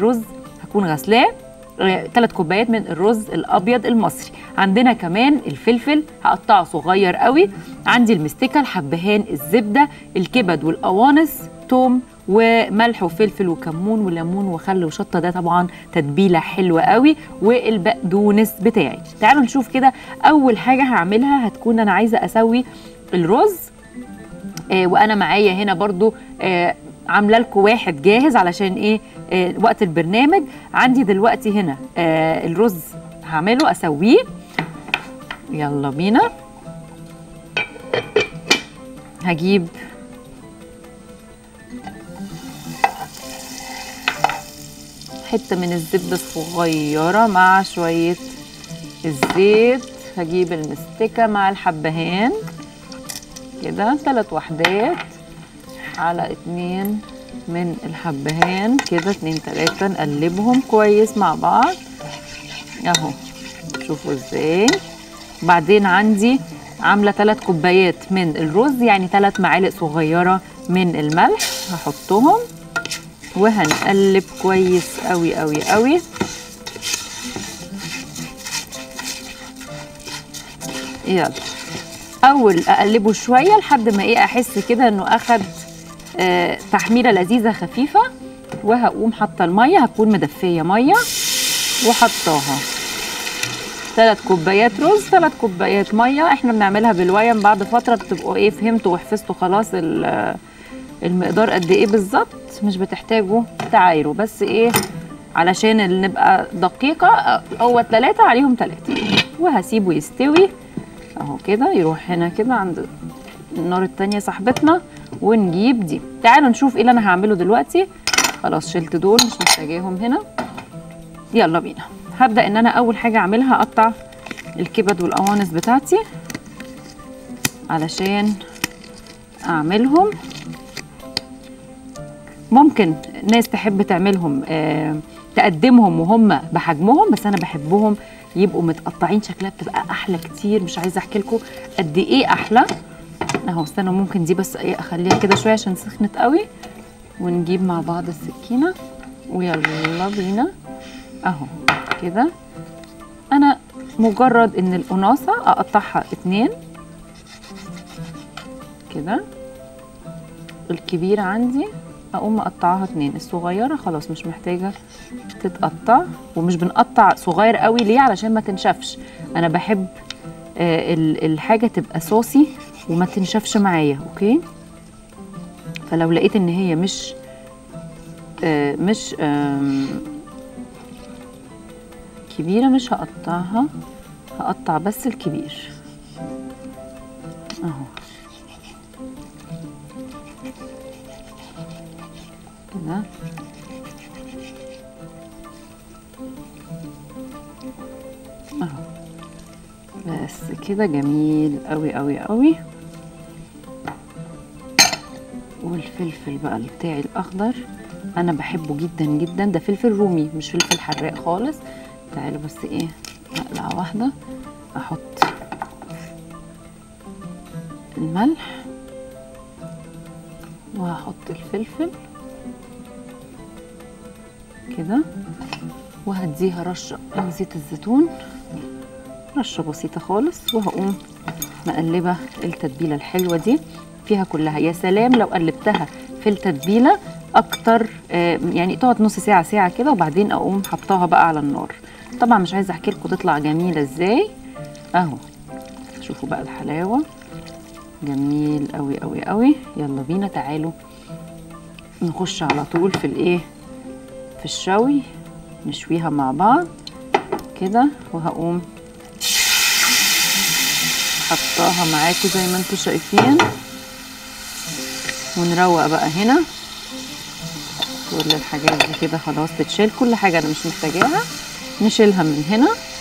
رز هكون غسلاه 3 كوبايات من الرز الابيض المصري. عندنا كمان الفلفل هقطعه صغير قوي، عندي المستكه، الحبهان، الزبده، الكبد والقوانص، توم وملح وفلفل وكمون وليمون وخل وشطه، ده طبعا تتبيله حلوه قوي، والبقدونس بتاعي. تعالوا نشوف كده. اول حاجه هعملها هتكون انا عايزه اسوي الرز، وانا معايا هنا برضو عامله لكم واحد جاهز علشان ايه وقت البرنامج. عندي دلوقتي هنا الرز هعمله اسويه، يلا بينا. هجيب حته من الزبده الصغيره مع شويه الزيت، هجيب المستكه مع الحبهان كده 3 وحدات على 2 من الحبهان كده 2 3، نقلبهم كويس مع بعض اهو، شوفوا ازاي. بعدين عندي عامله 3 كوبايات من الرز، يعني 3 معالق صغيره من الملح هحطهم، وهنقلب كويس قوي قوي قوي. يلا اول اقلبه شويه لحد ما ايه احس كده انه اخد تحميره لذيذه خفيفه، وهقوم حاطه الميه، هتكون مدفيه ميه، وحطاها 3 كوبايات رز 3 كوبايات ميه. احنا بنعملها بالويم، بعد فتره بتبقوا ايه فهمتوا وحفظتوا خلاص المقدار قد ايه بالظبط، مش بتحتاجوا تعايروا، بس ايه علشان نبقى دقيقه. هو 3 عليهم 3، وهسيبه يستوي اهو كده، يروح هنا كده عند النار التانية صاحبتنا، ونجيب دي. تعالوا نشوف ايه اللي انا هعمله دلوقتي. خلاص شلت دول مش محتاجاهم هنا، يلا بينا. هبدأ ان انا اول حاجة اعملها اقطع الكبد والقوانص بتاعتي علشان اعملهم. ممكن ناس تحب تعملهم تقدمهم وهم بحجمهم، بس انا بحبهم يبقوا متقطعين، شكلها بتبقى احلى كتير، مش عايزه احكي لكم قد ايه احلى. اهو استنوا، ممكن دي بس ايه اخليها كده شويه عشان سخنت قوي، ونجيب مع بعض السكينه ويلا بينا اهو كده. انا مجرد ان القناصه اقطعها 2 كده، الكبيره عندي اقوم اقطعها 2، الصغيره خلاص مش محتاجه تتقطع. ومش بنقطع صغير قوي ليه؟ علشان ما تنشفش. انا بحب الحاجه تبقى صوصي وما تنشفش معايا، اوكي؟ فلو لقيت ان هي مش كبيره مش هقطعها، هقطع بس الكبير اهو كده. بس كده جميل قوي قوي قوي. والفلفل بقى بتاعي الاخضر انا بحبه جدا جدا، ده فلفل رومي مش فلفل حراق خالص. تعالوا بس ايه اقلع واحده، احط الملح وهحط الفلفل كده، وهديها رشه من زيت الزيتون، رشه بسيطه خالص، وهقوم مقلبه التتبيله الحلوه دي فيها كلها. يا سلام لو قلبتها في التتبيله اكتر، يعني تقعد نص ساعه ساعه كده، وبعدين اقوم حطاها بقى على النار. طبعا مش عايزه احكي لكم تطلع جميله ازاي اهو، شوفوا بقى الحلاوه، جميل قوي قوي قوي. يلا بينا تعالوا نخش على طول في الايه في الشوي، نشويها مع بعض كده. وهقوم حطاها معاكم زي ما انتم شايفين، ونروق بقى هنا كل الحاجات دي كده، خلاص تتشيل كل حاجه انا مش محتاجاها، نشيلها من هنا.